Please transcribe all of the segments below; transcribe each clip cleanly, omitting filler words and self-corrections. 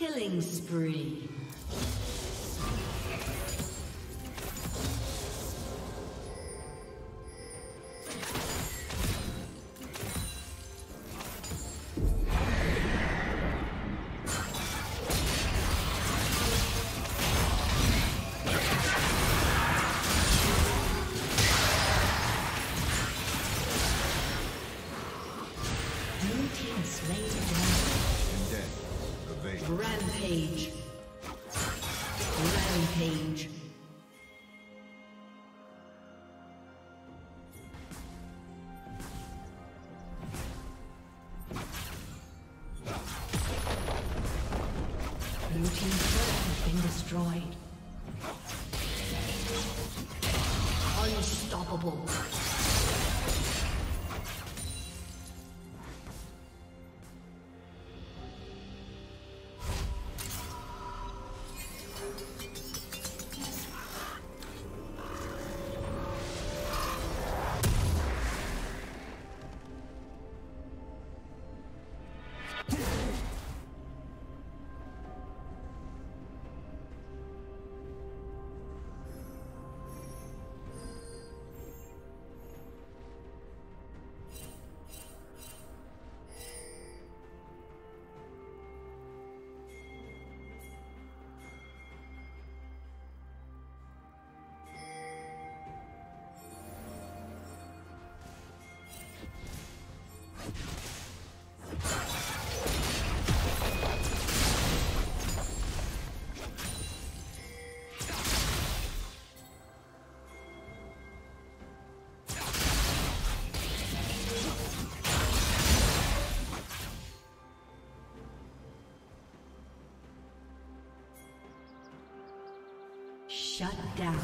Killing spree. Blue team's turret has been destroyed. Unstoppable. Shut down.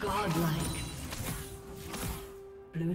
Godlike. Blue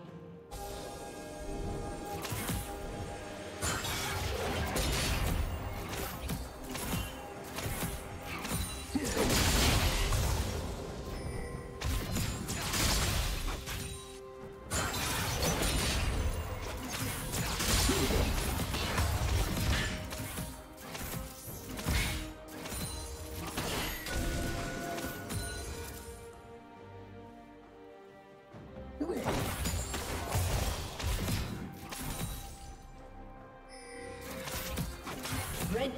Red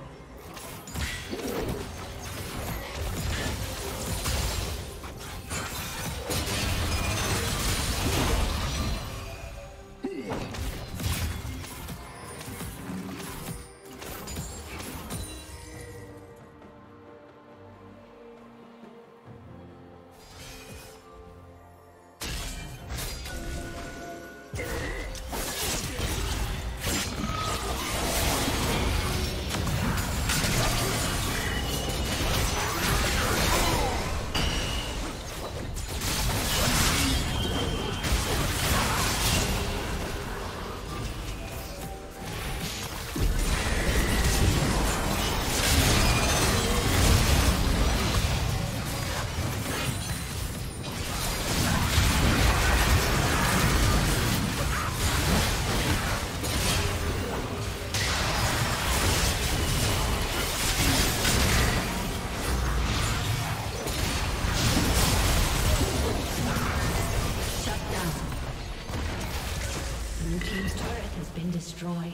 Destroyed.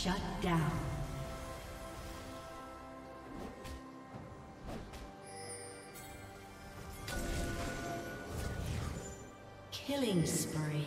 Shut down. Killing spree.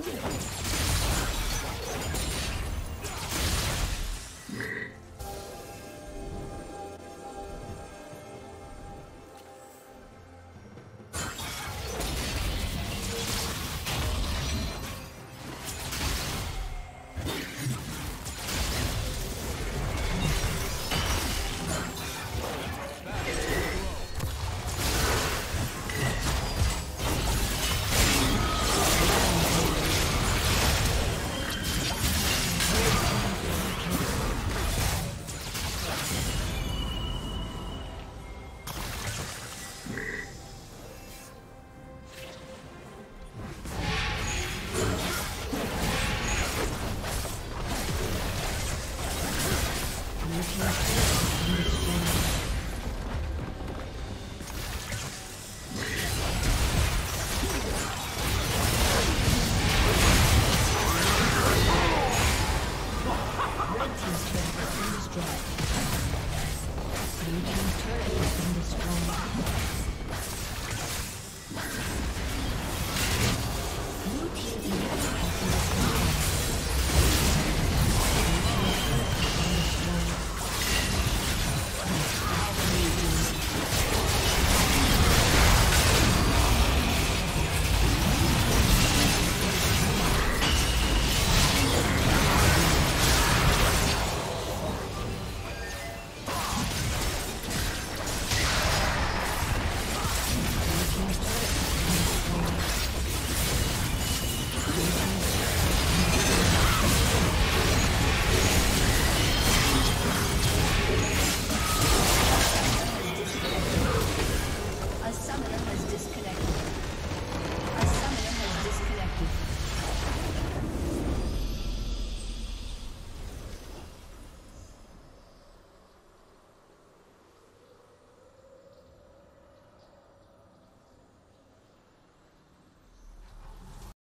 Yeah.